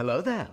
Hello there.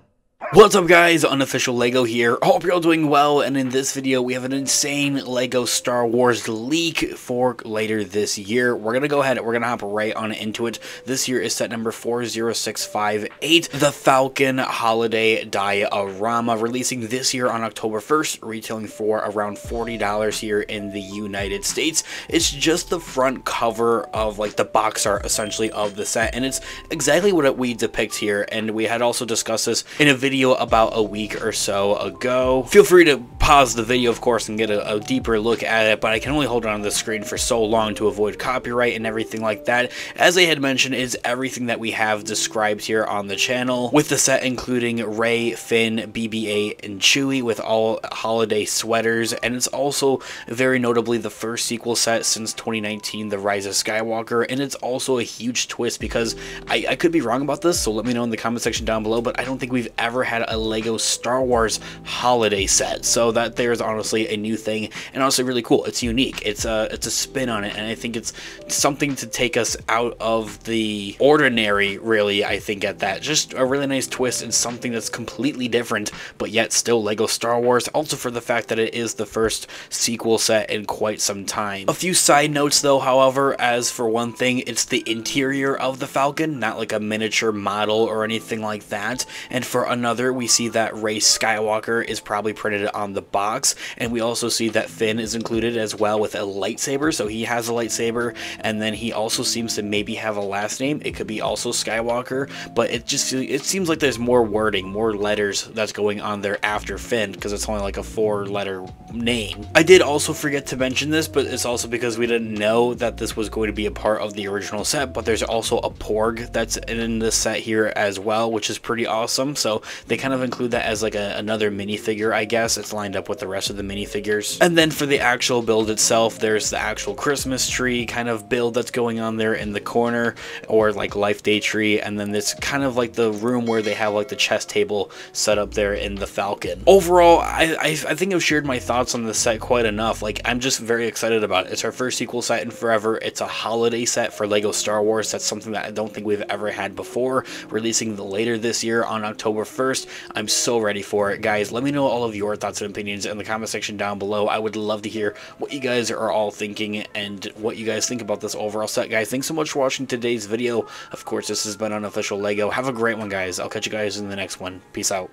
What's up guys, Unofficial Lego here. Hope you're all doing well, and in this video we have an insane Lego Star Wars leak for later this year. We're gonna go ahead and we're gonna hop right on into it. This year is set number 40658, the Falcon Holiday Diorama, releasing this year on October 1st, retailing for around $40 here in the United States. It's just the front cover of like the box art essentially of the set, and it's exactly what we depict here, and we had also discussed this in a video about a week or so ago. Feel free to pause the video of course and get a deeper look at it, but I can only hold it on the screen for so long to avoid copyright and everything like that. As I had mentioned, it's everything that we have described here on the channel, with the set including Rey, Finn, BB-8 and Chewie, with all holiday sweaters, and it's also very notably the first sequel set since 2019, The Rise of Skywalker, and it's also a huge twist because I could be wrong about this, so let me know in the comment section down below, but I don't think we've ever had a Lego Star Wars holiday set, so that there's honestly a new thing and also really cool. It's unique, it's a spin on it, and I think it's something to take us out of the ordinary really. I think at that, just a really nice twist and something that's completely different but yet still Lego Star Wars, also for the fact that it is the first sequel set in quite some time. A few side notes though, however, as for one thing, it's the interior of the Falcon, not like a miniature model or anything like that, and for another, we see that Rey Skywalker is probably printed on the box, and we also see that Finn is included as well with a lightsaber, so he has a lightsaber, and then he also seems to maybe have a last name. It could be also Skywalker, but it seems like there's more wording, more letters that's going on there after Finn, because it's only like a 4-letter name. I did also forget to mention this, but it's also because we didn't know that this was going to be a part of the original set, but there's also a Porg that's in the set here as well, which is pretty awesome, so they kind of include that as like another minifigure, I guess. It's lined up with the rest of the minifigures. And then for the actual build itself, there's the actual Christmas tree kind of build that's going on there in the corner, or like life day tree, and then it's kind of like the room where they have like the chess table set up there in the Falcon. Overall, I think I've shared my thoughts on the set quite enough. Like, I'm just very excited about it. It's our first sequel set in forever. It's a holiday set for Lego Star Wars. That's something that I don't think we've ever had before, releasing later this year on October 1st. I'm so ready for it, guys. Let me know all of your thoughts and opinions in the comment section down below. I would love to hear what you guys are all thinking and what you guys think about this overall set, guys. Thanks so much for watching today's video. Of course, this has been Unofficial Lego. Have a great one, guys. I'll catch you guys in the next one. Peace out.